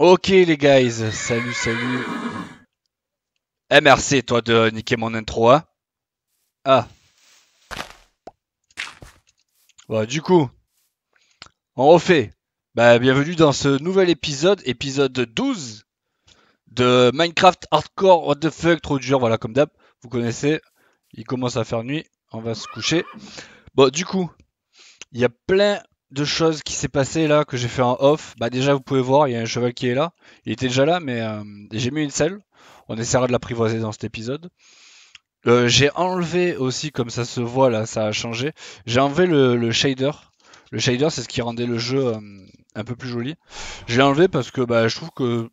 Ok les guys, salut, salut. Eh merci toi de niquer mon intro, hein. Ah. Bon, du coup, on refait. Bah, bienvenue dans ce nouvel épisode, épisode 12 de Minecraft Hardcore, what the fuck, trop dur, voilà comme d'hab, vous connaissez. Il commence à faire nuit, on va se coucher. Bon, du coup, il y a plein de choses qui s'est passé là, que j'ai fait en off. Bah déjà vous pouvez voir, il y a un cheval qui est là. Il était déjà là, mais j'ai mis une selle. On essaiera de l'apprivoiser dans cet épisode. J'ai enlevé aussi, comme ça se voit là, ça a changé. J'ai enlevé le shader. Le shader, c'est ce qui rendait le jeu un peu plus joli. J'ai enlevé parce que bah, je trouve que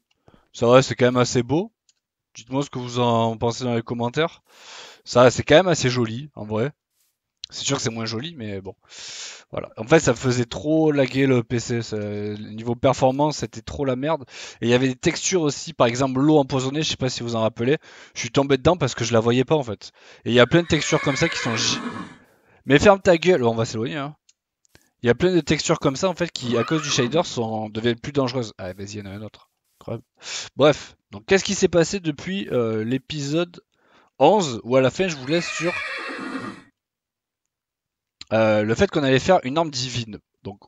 ça va, c'est quand même assez beau. Dites-moi ce que vous en pensez dans les commentaires. Ça, c'est quand même assez joli, en vrai. C'est sûr que c'est moins joli, mais bon. Voilà. En fait, ça faisait trop laguer le PC. Niveau performance, c'était trop la merde. Et il y avait des textures aussi. Par exemple, l'eau empoisonnée, je sais pas si vous en rappelez. Je suis tombé dedans parce que je la voyais pas, en fait. Et il y a plein de textures comme ça qui sont... Mais ferme ta gueule. Bon, on va s'éloigner, hein. Il y a plein de textures comme ça, en fait, qui, à cause du shader, deviennent plus dangereuses. Ah, vas-y, il y en a un autre. Bref. Donc, qu'est-ce qui s'est passé depuis l'épisode 11, où à la fin, je vous laisse sur... le fait qu'on allait faire une arme divine. Donc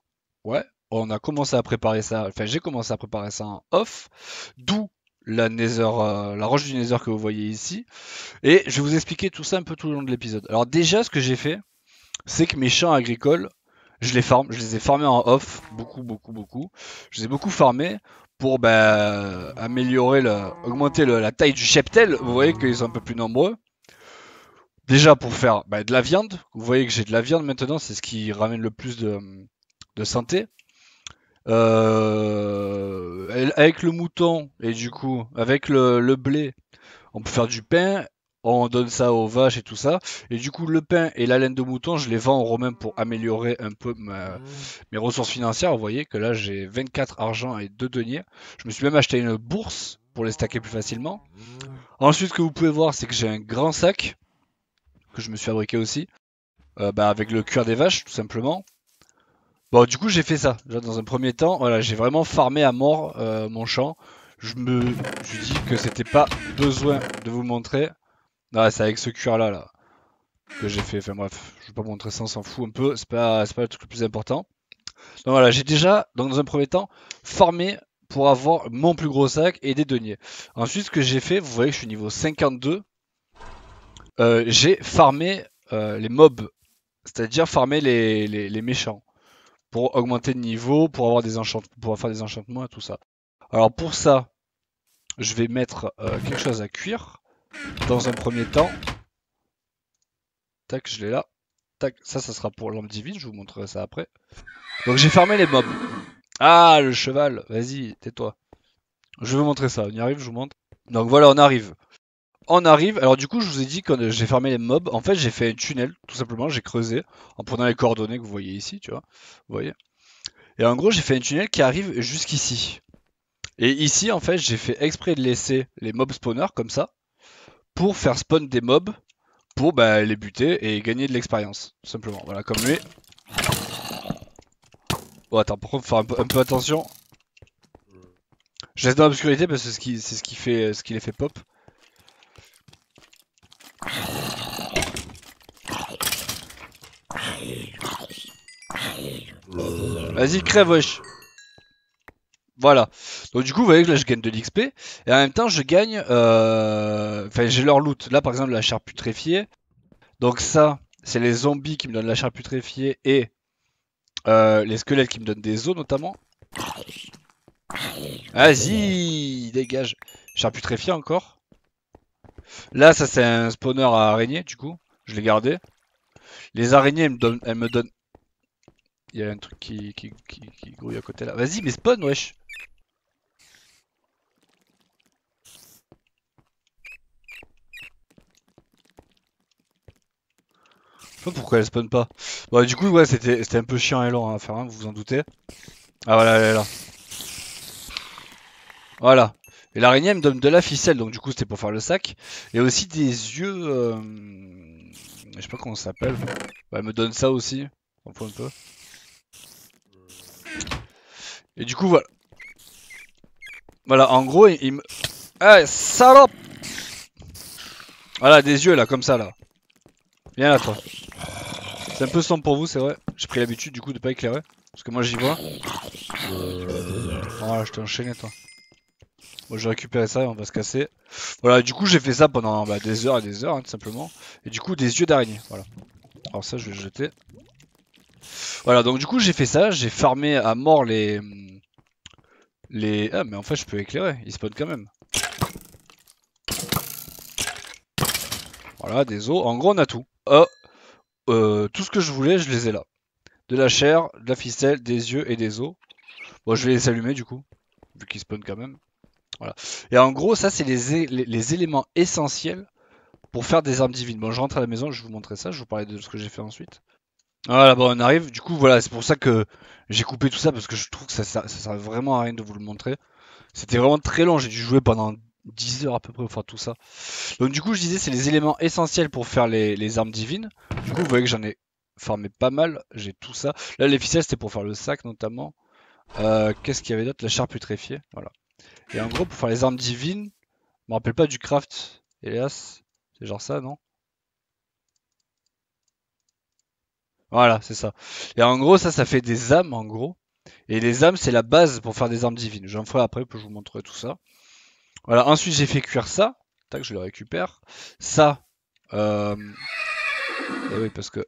ouais, on a commencé à préparer ça. Enfin j'ai commencé à préparer ça en off. D'où la roche du nether que vous voyez ici. Et je vais vous expliquer tout ça un peu tout le long de l'épisode. Alors déjà ce que j'ai fait, c'est que mes champs agricoles, je les ai farmés en off. Beaucoup. Je les ai beaucoup farmés pour bah, améliorer, augmenter la taille du cheptel. Vous voyez qu'ils sont un peu plus nombreux. Déjà pour faire bah, de la viande, vous voyez que j'ai de la viande maintenant, c'est ce qui ramène le plus de santé. Avec le mouton et du coup avec le blé, on peut faire du pain, on donne ça aux vaches et tout ça. Et du coup le pain et la laine de mouton, je les vends aux Romains pour améliorer un peu mes ressources financières. Vous voyez que là j'ai 24 argent et 2 deniers. Je me suis même acheté une bourse pour les stacker plus facilement. Ensuite ce que vous pouvez voir c'est que j'ai un grand sac. Que je me suis fabriqué aussi bah avec le cuir des vaches tout simplement. Bon du coup j'ai fait ça déjà dans un premier temps. Voilà, j'ai vraiment farmé à mort mon champ. Je me suis dit que c'était pas besoin de vous montrer. Ah, c'est avec ce cuir là que j'ai fait. Enfin bref, je vais pas montrer ça, on s'en fout un peu, c'est pas le truc le plus important. Donc voilà, j'ai déjà dans un premier temps farmé pour avoir mon plus gros sac et des deniers. Ensuite ce que j'ai fait, vous voyez que je suis niveau 52. J'ai farmé les mobs, c'est-à-dire farmé les méchants, pour augmenter de niveau, pour faire des enchantements et tout ça. Alors pour ça, je vais mettre quelque chose à cuire, dans un premier temps. Tac, je l'ai là. Tac, ça sera pour l'âme divine, je vous montrerai ça après. Donc j'ai farmé les mobs. Ah, le cheval, vas-y, tais-toi. Je vais vous montrer ça, on y arrive, je vous montre. Donc voilà, on arrive. On arrive, alors du coup je vous ai dit quand j'ai farmé les mobs, en fait j'ai fait un tunnel, tout simplement, j'ai creusé, en prenant les coordonnées que vous voyez ici, tu vois, vous voyez. Et en gros j'ai fait un tunnel qui arrive jusqu'ici. Et ici en fait j'ai fait exprès de laisser les mobs spawners comme ça, pour faire spawn des mobs, pour bah, les buter et gagner de l'expérience, tout simplement, voilà, comme lui. Bon attends, par contre faut faire un peu attention. Je laisse dans l'obscurité parce que c'est ce qui les fait pop. Vas-y crève wesh. Voilà. Donc du coup vous voyez que là je gagne de l'XP. Et en même temps je gagne enfin j'ai leur loot. Là par exemple la chair putréfiée. Donc ça c'est les zombies qui me donnent la chair putréfiée. Et les squelettes qui me donnent des os notamment. Vas-y dégage. Chair putréfiée encore. Là ça c'est un spawner à araignée du coup. Je l'ai gardé. Les araignées elles me donnent... Il y a un truc qui grouille à côté là. Vas-y mais spawn wesh. Je sais pas pourquoi elle spawn pas. Bon du coup ouais c'était un peu chiant et long à faire hein, vous vous en doutez. Ah voilà elle est là. Voilà. Et l'araignée me donne de la ficelle, donc du coup c'était pour faire le sac. Et aussi des yeux... je sais pas comment ça s'appelle. Bah, elle me donne ça aussi. On prend un peu. Et du coup voilà. Voilà, en gros, il me... Ah, salope! Voilà, des yeux, là, comme ça, là. Viens là, toi. C'est un peu sombre pour vous, c'est vrai. J'ai pris l'habitude, du coup, de pas éclairer. Parce que moi, j'y vois. Voilà, je t'ai enchaîné, toi. Bon, j'ai récupéré ça et on va se casser. Voilà, du coup, j'ai fait ça pendant bah, des heures et des heures, hein, tout simplement. Et du coup, des yeux d'araignée, voilà. Alors ça, je vais le jeter. Voilà, donc du coup, j'ai fait ça. J'ai farmé à mort les... Ah, mais en fait, je peux éclairer. Ils spawnent quand même. Voilà, des os. En gros, on a tout. Tout ce que je voulais, je les ai là. De la chair, de la ficelle, des yeux et des os. Bon, je vais les allumer, du coup. Vu qu'ils spawnent quand même. Voilà. Et en gros, ça, c'est les éléments essentiels pour faire des armes divines. Bon, je rentre à la maison, je vous montrerai ça. Je vous parlais de ce que j'ai fait ensuite. Voilà, bon, on arrive. Du coup, voilà, c'est pour ça que j'ai coupé tout ça, parce que je trouve que ça sert vraiment à rien de vous le montrer. C'était vraiment très long, j'ai dû jouer pendant 10 heures à peu près, enfin tout ça. Donc du coup, je disais, c'est les éléments essentiels pour faire les armes divines. Du coup, vous voyez que j'en ai farmé pas mal, j'ai tout ça. Là, les ficelles, c'était pour faire le sac, notamment. Qu'est-ce qu'il y avait d'autre? La chair putréfiée, voilà. Et en gros, pour faire les armes divines, je me rappelle pas du craft, hélas. C'est genre ça, non? Voilà, c'est ça. Et en gros, ça fait des âmes, en gros. Et les âmes, c'est la base pour faire des armes divines. J'en ferai après, je vous montrerai tout ça. Voilà, ensuite, j'ai fait cuire ça. Tac, je le récupère. Ça. Et oui, parce que...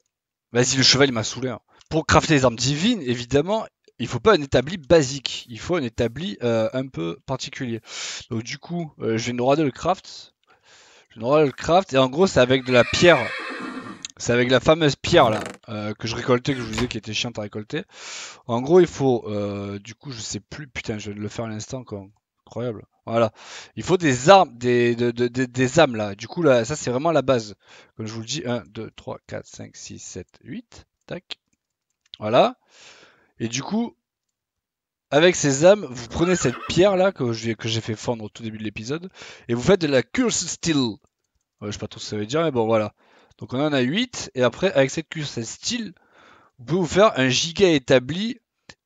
Vas-y, le cheval, il m'a saoulé. Hein. Pour crafter les armes divines, évidemment, il faut pas un établi basique. Il faut un établi un peu particulier. Donc, du coup, je vais nourrir le craft. Je vais nourrir le craft. Et en gros, c'est avec de la pierre... C'est avec la fameuse pierre là, que je récoltais, que je vous disais qui était chiante à récolter. En gros, il faut, du coup, je sais plus, putain, je viens de le faire à l'instant, quoi. Incroyable. Voilà. Il faut des armes, des âmes là. Du coup, là, ça c'est vraiment la base. Comme je vous le dis, 1, 2, 3, 4, 5, 6, 7, 8. Tac. Voilà. Et du coup, avec ces âmes, vous prenez cette pierre là, que j'ai fait fondre au tout début de l'épisode, et vous faites de la Cursed Steel. Ouais, je sais pas trop ce que ça veut dire, mais bon, voilà. Donc on en a 8, et après avec cette Cursed Steel, vous pouvez vous faire un giga établi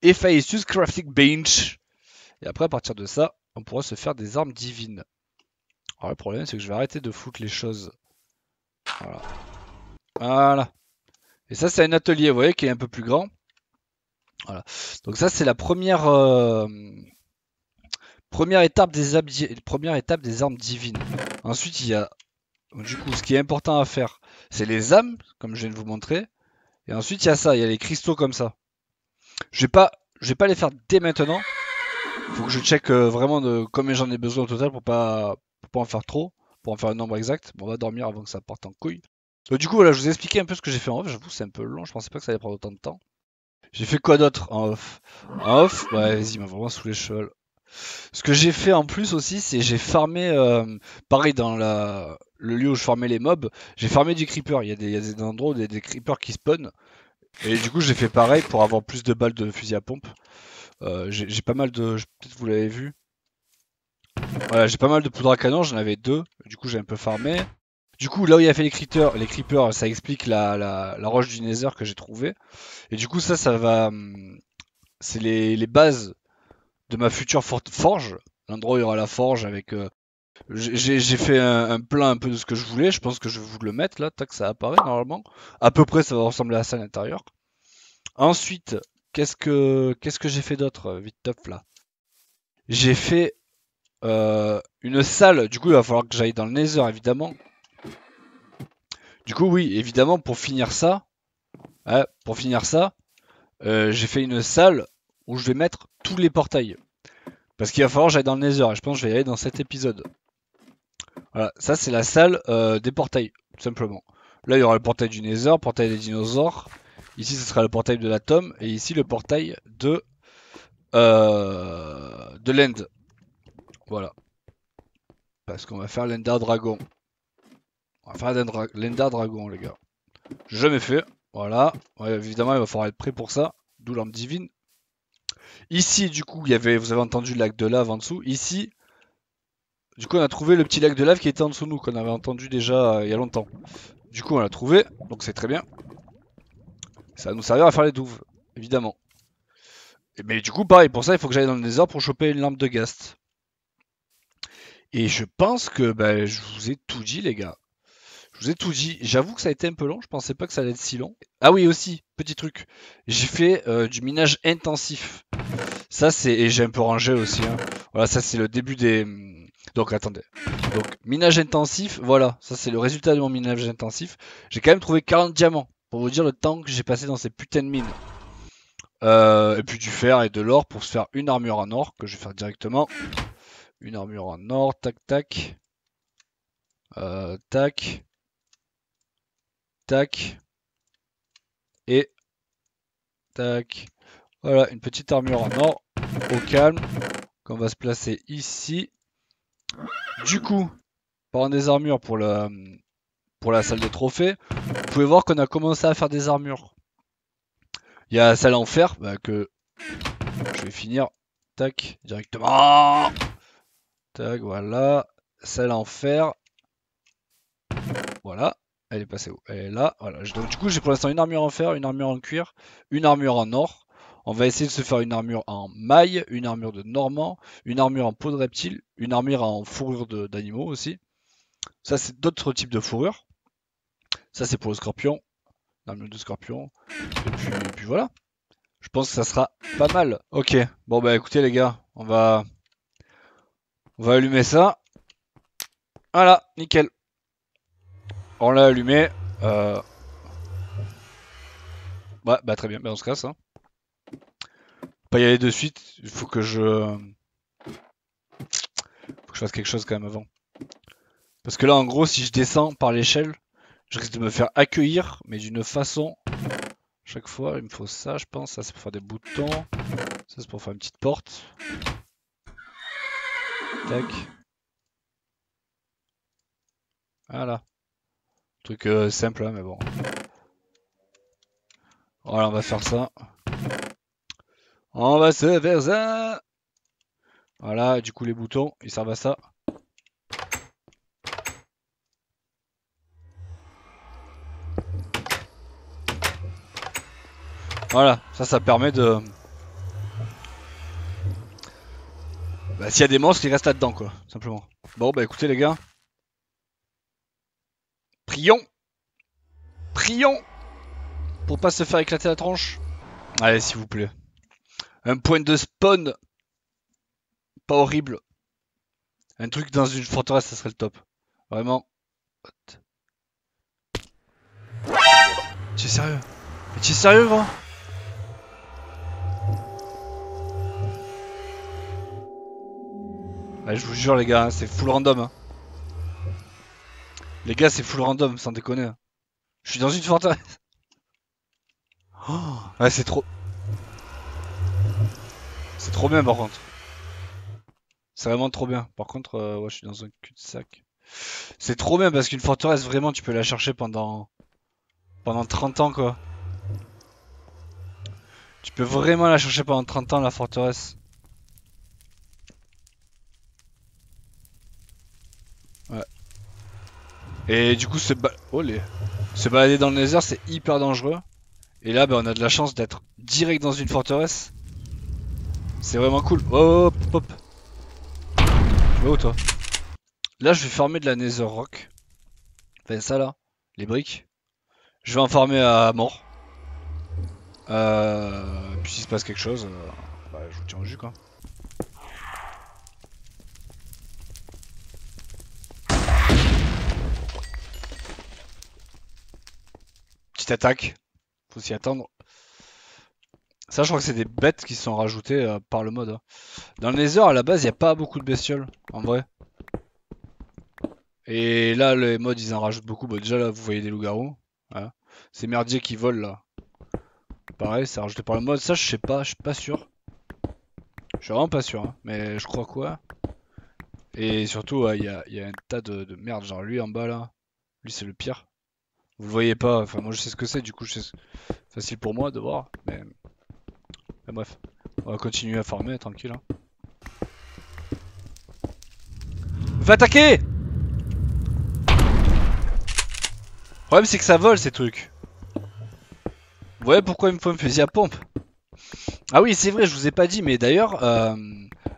Hephaestus Crafting Bench. Et après à partir de ça, on pourra se faire des armes divines. Alors le problème c'est que je vais arrêter de foutre les choses. Voilà. Voilà. Et ça c'est un atelier, vous voyez, qui est un peu plus grand. Voilà. Donc ça c'est la première étape des armes divines. Ensuite il y a... Du coup, ce qui est important à faire, c'est les âmes, comme je viens de vous montrer. Et ensuite, il y a ça, il y a les cristaux comme ça. Je vais pas les faire dès maintenant. Faut que je check vraiment de combien j'en ai besoin au total pour pas en faire trop, pour en faire un nombre exact. Bon, on va dormir avant que ça parte en couille. Donc, du coup, voilà, je vous ai expliqué un peu ce que j'ai fait en off. J'avoue, c'est un peu long, je pensais pas que ça allait prendre autant de temps. J'ai fait quoi d'autre en off? En off, ouais, vas-y, il m'a vraiment sous les cheveux. Ce que j'ai fait en plus aussi, c'est j'ai farmé, pareil dans le lieu où je farmais les mobs, j'ai farmé du creeper. Il y a des endroits où il y a des creepers qui spawnent. Et du coup j'ai fait pareil pour avoir plus de balles de fusil à pompe. J'ai pas mal de... Peut-être vous l'avez vu. Voilà, j'ai pas mal de poudre à canon, j'en avais 2. Du coup j'ai un peu farmé. Du coup là où il y a fait les creepers, ça explique la roche du nether que j'ai trouvée. Et du coup ça va... C'est les bases de ma future forge, l'endroit où il y aura la forge avec... j'ai fait un plan un peu de ce que je voulais, je pense que je vais vous le mettre là, tac, ça apparaît normalement. À peu près ça va ressembler à ça à l'intérieur. Ensuite, qu'est-ce que j'ai fait d'autre, vite top là? J'ai fait une salle, du coup il va falloir que j'aille dans le nether évidemment. Du coup oui, évidemment pour finir ça, ouais, j'ai fait une salle où je vais mettre tous les portails. Parce qu'il va falloir que j'aille dans le nether et je pense que je vais y aller dans cet épisode. Voilà, ça c'est la salle des portails, tout simplement. Là il y aura le portail du nether, le portail des dinosaures. Ici ce sera le portail de l'atome et ici le portail de l'end. Voilà. Parce qu'on va faire l'Ender Dragon. On va faire l'Ender Dragon les gars. Je m'ai fait, voilà. Ouais, évidemment il va falloir être prêt pour ça, d'où l'arme divine. Ici, du coup, vous avez entendu le lac de lave en dessous. Ici, du coup, on a trouvé le petit lac de lave qui était en dessous de nous, qu'on avait entendu déjà il y a longtemps. Du coup, on l'a trouvé, donc c'est très bien. Ça va nous servir à faire les douves, évidemment. Mais du coup, pareil, pour ça, il faut que j'aille dans le nether pour choper une lampe de ghast. Et je pense que ben, je vous ai tout dit, les gars. Je vous ai tout dit. J'avoue que ça a été un peu long. Je pensais pas que ça allait être si long. Ah oui, aussi, petit truc. J'ai fait du minage intensif. Ça, c'est... Et j'ai un peu rangé aussi. Hein. Voilà, ça, c'est le début des... Donc, attendez. Donc, minage intensif. Voilà, ça, c'est le résultat de mon minage intensif. J'ai quand même trouvé 40 diamants. Pour vous dire le temps que j'ai passé dans ces putains de mines. Et puis du fer et de l'or pour se faire une armure en or. Que je vais faire directement. Une armure en or, tac, tac. Tac. Tac. Et tac. Voilà, une petite armure en or. Au calme. Qu'on va se placer ici. Du coup, parlant des armures pour la salle des trophées, vous pouvez voir qu'on a commencé à faire des armures. Il y a celle en fer, bah, que je vais finir. Tac, directement. Tac, voilà. Celle en fer. Voilà. Elle est passée où? Elle est là. Voilà. Donc, du coup, j'ai pour l'instant une armure en fer, une armure en cuir, une armure en or. On va essayer de se faire une armure en maille, une armure de normand, une armure en peau de reptile, une armure en fourrure d'animaux aussi. Ça, c'est d'autres types de fourrures. Ça, c'est pour le scorpion. L'armure de scorpion. Et puis voilà. Je pense que ça sera pas mal. Ok. Bon, bah écoutez, les gars, on va allumer ça. Voilà, nickel. On l'a allumé. Ouais, bah très bien, bah, on se casse. Hein. Pas y aller de suite. Il faut que je fasse quelque chose quand même avant. Parce que là, en gros, si je descends par l'échelle, je risque de me faire accueillir, mais d'une façon... Chaque fois, il me faut ça, je pense. Ça, c'est pour faire des boutons. Ça, c'est pour faire une petite porte. Tac. Voilà. Truc simple, hein, mais bon. Voilà, on va faire ça. On va se faire ça. Voilà, du coup, les boutons, ils servent à ça. Voilà, ça permet de... Bah, s'il y a des monstres, ils restent là-dedans, quoi, simplement. Bon, bah écoutez, les gars. Prions. Prions. Pour pas se faire éclater la tronche. Allez, s'il vous plaît. Un point de spawn. Pas horrible. Un truc dans une forteresse, ça serait le top. Vraiment. T'es sérieux? Mais t'es sérieux, gros? Ouais, je vous jure les gars, hein, c'est full random. Hein. Les gars, c'est full random, sans déconner. Hein. Je suis dans une forteresse. Oh, ouais, c'est trop... C'est trop bien par contre. C'est vraiment trop bien. Par contre, ouais, je suis dans un cul-de-sac. C'est trop bien parce qu'une forteresse, vraiment, tu peux la chercher pendant 30 ans, quoi. Tu peux vraiment la chercher pendant 30 ans, la forteresse. Ouais. Et du coup, se balader dans le nether, c'est hyper dangereux. Et là, bah, on a de la chance d'être direct dans une forteresse. C'est vraiment cool. Oh, hop, hop. Tu vas où, toi? Là, je vais farmer de la nether rock. Enfin, ça, là. Les briques. Je vais en farmer à mort. Puis s'il se passe quelque chose, bah, je vous tiens au jus, quoi. Petite attaque, faut s'y attendre. Ça, je crois que c'est des bêtes qui sont rajoutées par le mode. Hein. Dans le nether, à la base, il n'y a pas beaucoup de bestioles, en vrai. Et là, les mods, ils en rajoutent beaucoup. Bah, déjà, là, vous voyez des loups-garous. Voilà. Ces merdiers qui volent, là. Pareil, c'est rajouté par le mode. Ça, je sais pas, je suis pas sûr. Je suis vraiment pas sûr, hein. Mais je crois quoi. Et surtout, il y a un tas de merde. Genre lui en bas là, lui c'est le pire. Vous le voyez pas, enfin moi je sais ce que c'est, du coup facile pour moi de voir. Mais bref, on va continuer à farmer tranquille. Hein. Va attaquer! Le problème c'est que ça vole ces trucs. Vous voyez pourquoi il me faut un fusil à pompe? Ah oui, c'est vrai, je vous ai pas dit, mais d'ailleurs,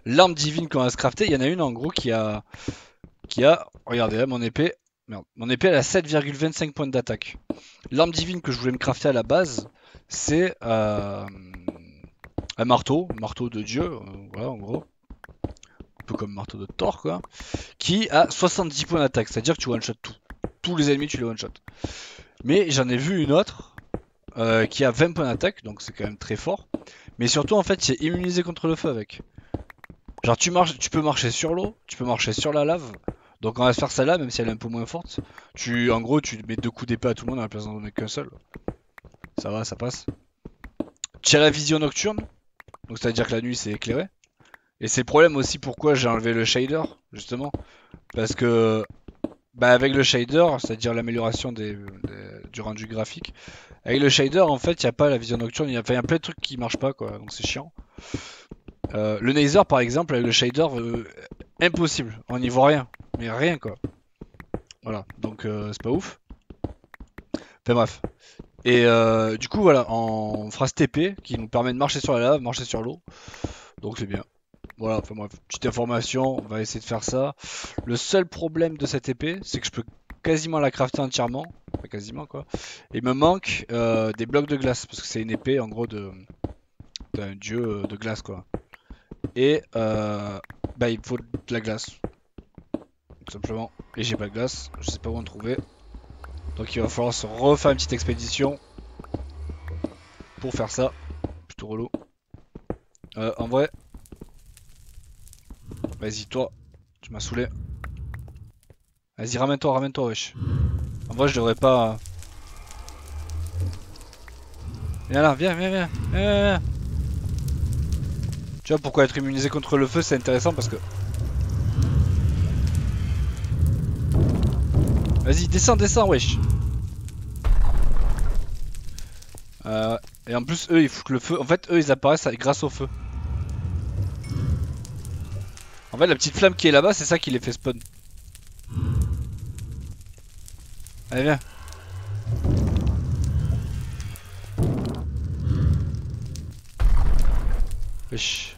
l'arme divine qu'on va se crafter, il y en a une en gros qui a regardez là, mon épée. Merde, mon épée elle a 7,25 points d'attaque. L'arme divine que je voulais me crafter à la base, c'est un marteau, de dieu, voilà en gros. Un peu comme marteau de Thor quoi, qui a 70 points d'attaque, c'est-à-dire que tu one shot tout. Tous les ennemis tu les one shot. Mais j'en ai vu une autre qui a 20 points d'attaque, donc c'est quand même très fort. Mais surtout en fait c'est immunisé contre le feu avec. Genre tu peux marcher sur l'eau, tu peux marcher sur la lave. Donc on va se faire celle-là, même si elle est un peu moins forte. En gros, tu mets 2 coups d'épée à tout le monde à la place d'en donner qu'un seul. Ça va, ça passe. Tu as la vision nocturne. Donc ça veut dire que la nuit c'est éclairé. Et c'est le problème aussi pourquoi j'ai enlevé le shader, justement. Parce que, bah avec le shader, c'est-à-dire l'amélioration du rendu graphique. Avec le shader, en fait, il n'y a pas la vision nocturne. Il y a plein de trucs qui marchent pas, quoi. Donc c'est chiant. Le nether, par exemple, avec le shader, impossible. On n'y voit rien. Mais rien quoi. Voilà, donc c'est pas ouf. Enfin bref. Et du coup voilà, on fera ce TP qui nous permet de marcher sur la lave, marcher sur l'eau. Donc c'est bien. Voilà, enfin bref, petite information, on va essayer de faire ça. Le seul problème de cette épée, c'est que je peux quasiment la crafter entièrement. Enfin quasiment quoi. Et il me manque des blocs de glace, parce que c'est une épée en gros d'un dieu de glace quoi. Et bah il faut de la glace. Tout simplement, et j'ai pas de glace, je sais pas où en trouver, donc il va falloir se refaire une petite expédition pour faire ça. Plutôt relou en vrai. Vas-y toi, tu m'as saoulé, vas-y ramène toi wesh. En vrai je devrais pas. Viens là, viens. Tu vois pourquoi être immunisé contre le feu c'est intéressant, parce que vas-y, descends, wesh. Et en plus, eux, ils foutent le feu. En fait, eux, ils apparaissent grâce au feu. En fait, la petite flamme qui est là-bas, c'est ça qui les fait spawn. Allez, viens. Wesh.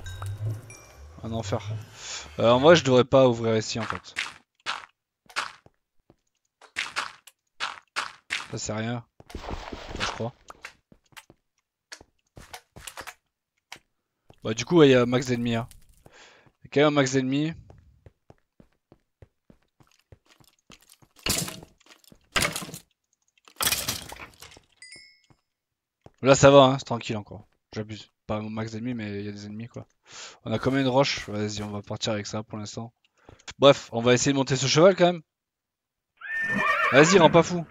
Un enfer. En vrai, je devrais pas ouvrir ici, en fait. Ça c'est rien, je crois. Bah du coup il y a un max d'ennemis hein. Il y a quand même un max d'ennemis. Là ça va hein, c'est tranquille encore. J'abuse. Pas mon max d'ennemis mais il y a des ennemis quoi. On a quand même une roche, vas-y on va partir avec ça pour l'instant. Bref, on va essayer de monter ce cheval quand même. Vas-y rends pas fou.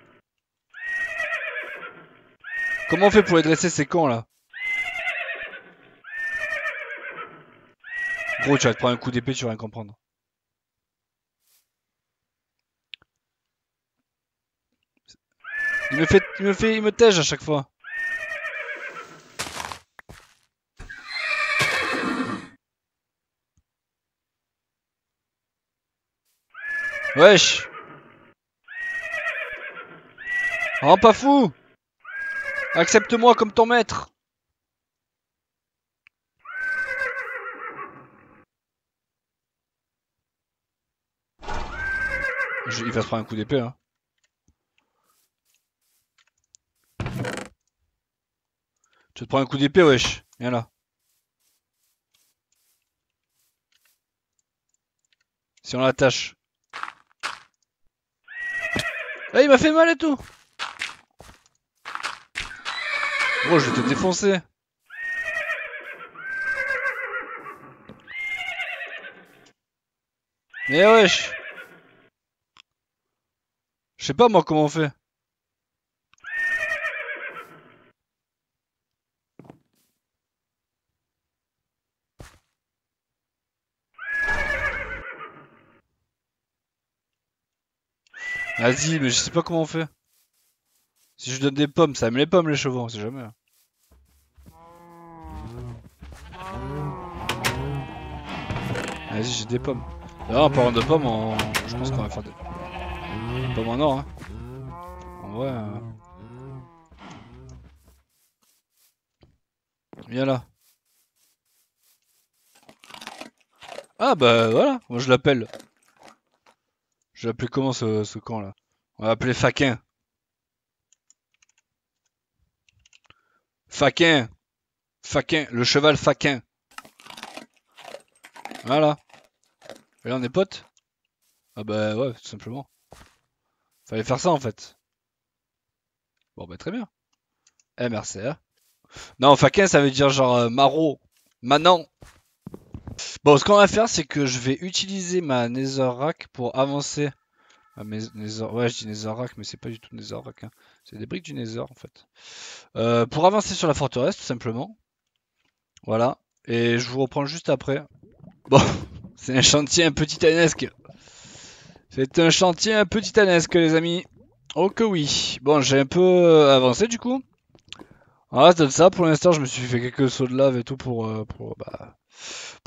Comment on fait pour les dresser ces cons là? Gros tu vas te prendre un coup d'épée, tu vas rien comprendre. Il me tège à chaque fois. Wesh. Rends pas fou. Accepte-moi comme ton maître. Il va se prendre un coup d'épée hein. Tu te prends un coup d'épée wesh. Viens là. Si on l'attache. Ah il m'a fait mal et tout. Gros, je vais te défoncer. Mais wesh. Je sais pas moi comment on fait. Vas-y, mais je sais pas comment on fait. Si je donne des pommes, ça aime les pommes les chevaux, on sait jamais. Vas-y j'ai des pommes. Là en parlant de pommes, je pense qu'on va faire des pommes en or hein. En vrai... Viens là. Ah bah voilà, moi je l'appelle. Je l'appelais comment ce camp là? On va l'appeler Fakin. Fakin. Fakin, le cheval Fakin. Voilà. Et là on est potes. Ah bah ouais, tout simplement. Fallait faire ça en fait. Bon bah très bien. MRCA. Non, Fakin ça veut dire genre maraud. Manant. Bon, ce qu'on va faire, c'est que je vais utiliser ma netherrack pour avancer. Ah, ouais, je dis netherrack, mais c'est pas du tout netherrack. Hein. C'est des briques du nether en fait. Pour avancer sur la forteresse, tout simplement. Voilà. Et je vous reprends juste après. Bon, c'est un chantier un peu titanesque. C'est un chantier un peu titanesque, les amis. Oh que oui. Bon, j'ai un peu avancé du coup. On reste de ça. Pour l'instant, je me suis fait quelques sauts de lave et tout pour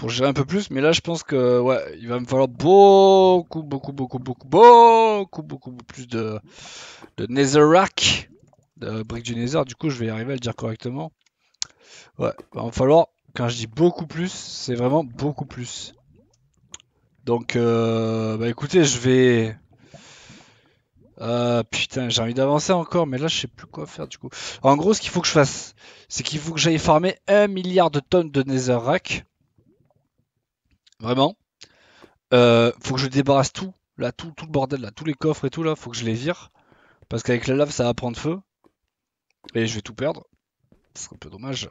gérer un peu plus, mais là je pense que ouais, il va me falloir beaucoup plus de netherrack, de briques du nether. Du coup, je vais y arriver à le dire correctement. Ouais, il va me falloir, quand je dis beaucoup plus, c'est vraiment beaucoup plus. Donc bah écoutez, je vais putain, j'ai envie d'avancer encore, mais là je sais plus quoi faire du coup. En gros, ce qu'il faut que je fasse, c'est qu'il faut que j'aille farmer 1 milliard de tonnes de netherrack. Vraiment. Faut que je débarrasse tout, là, tout le bordel, là, tous les coffres et tout, là, faut que je les vire. Parce qu'avec la lave, ça va prendre feu. Et je vais tout perdre. Ce serait un peu dommage.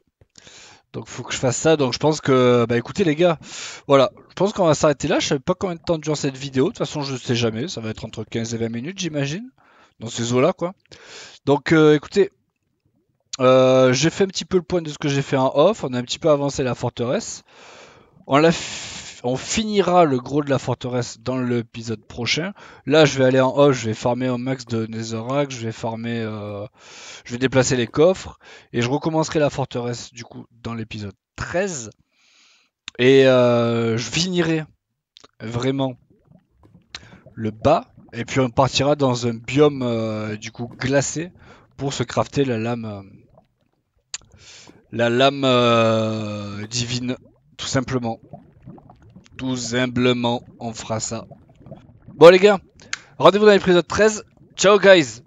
Donc faut que je fasse ça. Donc je pense que, bah écoutez les gars, voilà, je pense qu'on va s'arrêter là. Je savais pas combien de temps dure cette vidéo. De toute façon, je sais jamais. Ça va être entre 15 et 20 minutes, j'imagine. Dans ces eaux-là, quoi. Donc écoutez, j'ai fait un petit peu le point de ce que j'ai fait en off. On a un petit peu avancé la forteresse. On finira le gros de la forteresse dans l'épisode prochain. Là, je vais aller en haut, je vais farmer un max de netherrack, je vais farmer, je vais déplacer les coffres et je recommencerai la forteresse du coup dans l'épisode 13. Et je finirai vraiment le bas et puis on partira dans un biome du coup glacé pour se crafter la lame divine, tout simplement. Tout simplement, on fera ça. Bon les gars, rendez-vous dans l'épisode 13. Ciao guys.